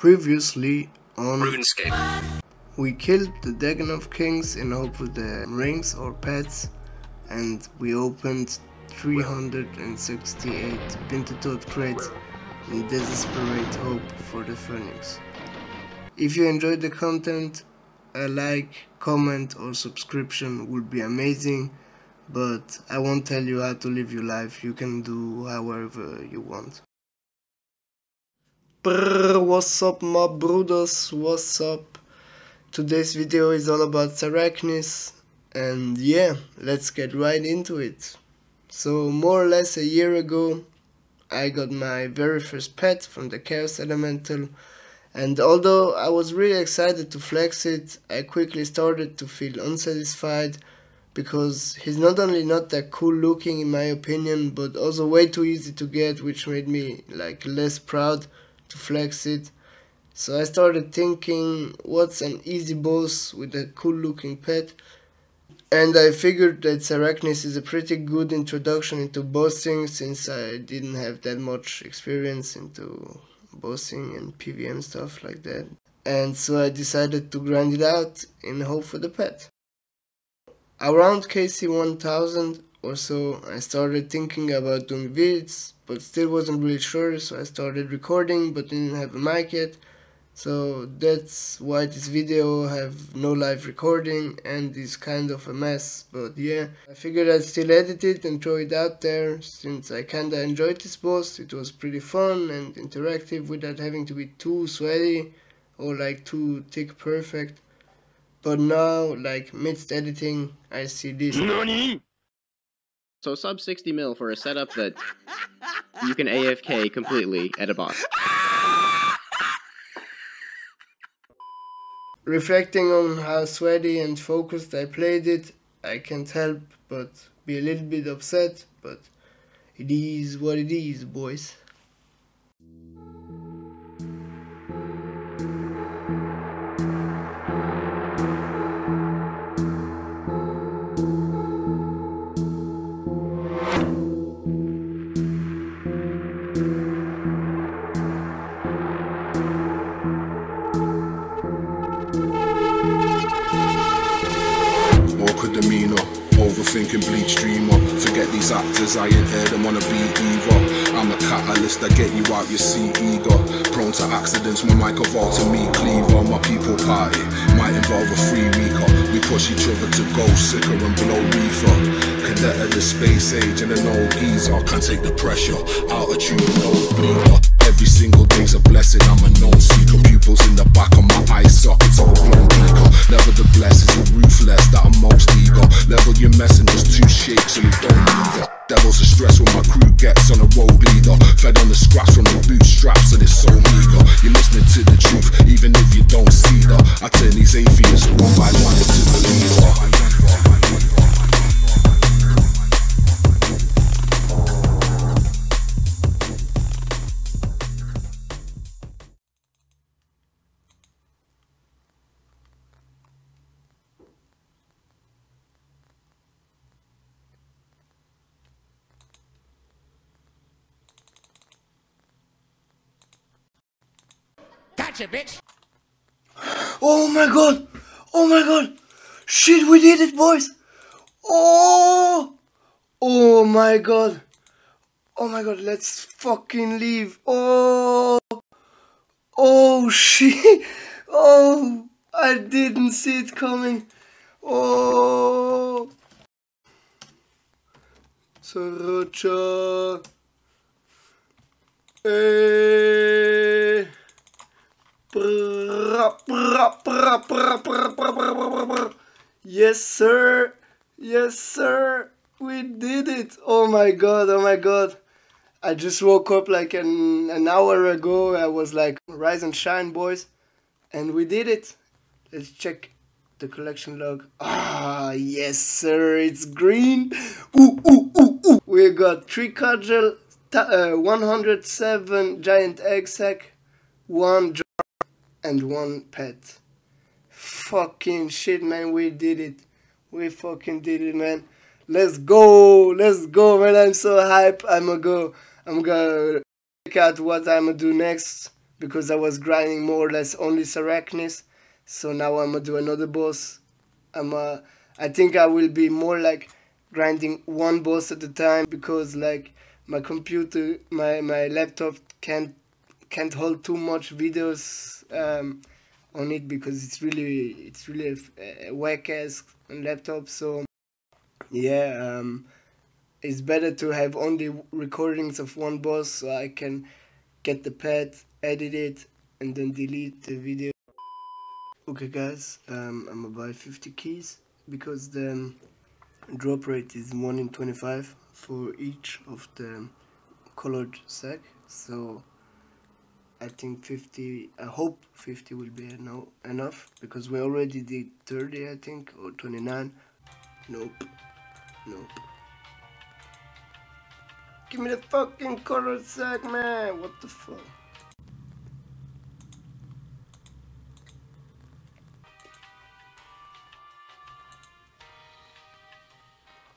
Previously on Runescape, we killed the Dragon of Kings in hope for the rings or pets, and we opened 368 Pinto Toad crates in desperate hope for the phoenix. If you enjoyed the content, a like, comment or subscription would be amazing, but I won't tell you how to live your life. You can do however you want. What's up my brothers, what's up? Today's video is all about Sarachnis, and yeah, let's get right into it. So more or less a year ago I got my very first pet from the Chaos Elemental, and although I was really excited to flex it, I quickly started to feel unsatisfied because he's not only not that cool looking in my opinion, but also way too easy to get, which made me like less proud to flex it. So I started thinking, what's an easy boss with a cool looking pet? And I figured that Sarachnis is a pretty good introduction into bossing, since I didn't have that much experience into bossing and PVM stuff like that. And so I decided to grind it out in hope for the pet. Around KC 1000 or so, I started thinking about doing vids, but still wasn't really sure, so I started recording but didn't have a mic yet. So that's why this video have no live recording and is kind of a mess, but yeah, I figured I'd still edit it and throw it out there, since I kinda enjoyed this boss. It was pretty fun and interactive without having to be too sweaty or like too tick perfect. But now, like midst editing, I see this. NANI? So sub 60 mil for a setup that you can AFK completely at a boss. Reflecting on how sweaty and focused I played it, I can't help but be a little bit upset, but it is what it is, boys. Overthinking bleach dreamer, forget these actors, I ain't heard them wanna be either. I'm a catalyst, I get you out your seat eager. Prone to accidents, my mic evolved to me cleaver. My people party might involve a free weaker. We push each other to go sicker and blow reefer. Cadet of the space age and an old geezer. Can't take the pressure, altitude, no bleeder. Every single day's a blessing, I'm a known seeker. Pupils in the back of my eye sockets, all blown eager. Never the blessed, the ruthless that I'm most eager. Level your mess and just two shakes so you don't need it. Devils are stress when my crew gets on a road leader. Fed on the scraps from the bootstraps and it's so meager. You're listening to the truth even if you don't see her. I turn these atheists one by one into the leader. Bitch. Oh my god, shit, we did it boys, oh my god, let's fucking leave, oh shit, oh, I didn't see it coming, oh, Sorocha, hey. Yes sir, yes sir, we did it. Oh my god, oh my god, I just woke up like an hour ago. I was like, rise and shine boys, and we did it. Let's check the collection log. Ah yes sir, it's green. Ooh, ooh, ooh, ooh. We got 3 cudgel, 107 giant egg sack, 1 jar and 1 pet. Fucking shit man, we did it, we fucking did it man. Let's go man, I'm so hype. I'm gonna go check out what I'm gonna do next, because I was grinding more or less only Sarachnis. So now I'm gonna do another boss. I think I will be more like grinding one boss at a time, because like my computer, my laptop can't hold too much videos on it, because it's really a whack-ass laptop. So yeah, it's better to have only recordings of one boss, so I can get the pad, edit it, and then delete the video. Okay guys, I'm gonna buy 50 keys, because the drop rate is 1 in 25 for each of the colored sack. So I think 50, I hope 50 will be enough, because we already did 30, I think, or 29. Nope. Give me the fucking colored sack, man! What the fuck?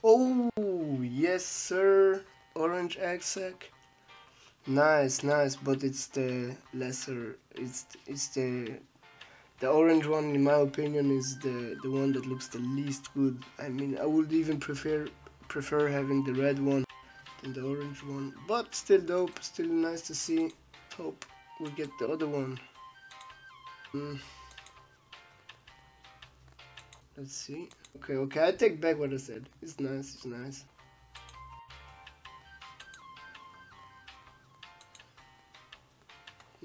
Oh, yes sir! Orange egg sack. Nice, but it's the lesser, it's the orange one, in my opinion, is the one that looks the least good. I mean, I would even prefer having the red one than the orange one, but still dope, still nice to see. Hope we get the other one. Let's see. Okay, I take back what I said. It's nice.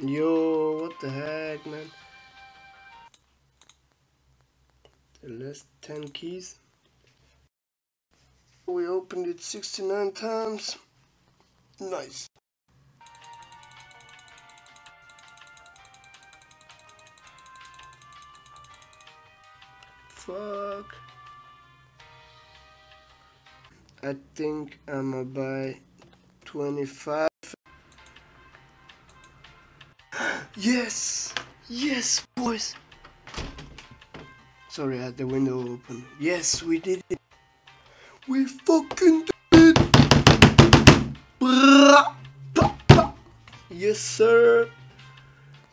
Yo, what the heck, man? The last 10 keys. We opened it 69 times. Nice. Fuck. I think I'm gonna buy 25. Yes, boys. Sorry, I had the window open. Yes, we did it. We fucking did it. Yes, sir.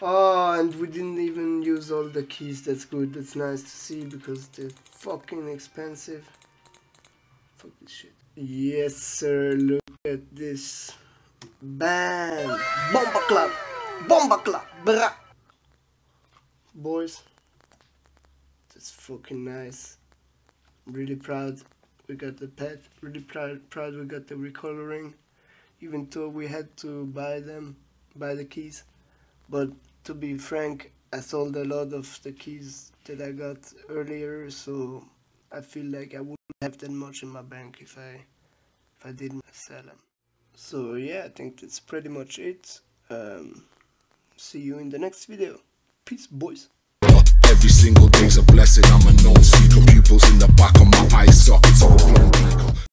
Oh, and we didn't even use all the keys. That's good. That's nice to see, because they're fucking expensive. Fuck this shit. Yes, sir. Look at this. Bam. Bomba clap. Brah. Boys, that's fucking nice. I'm really proud we got the pet, really proud we got the recoloring, even though we had to buy the keys. But to be frank, I sold a lot of the keys that I got earlier, so I feel like I wouldn't have that much in my bank if I didn't sell them. So yeah, I think that's pretty much it. See you in the next video. Peace, boys. Every single day's a blessing. I'm a known seeker. Pupils in the back of my eye sockets.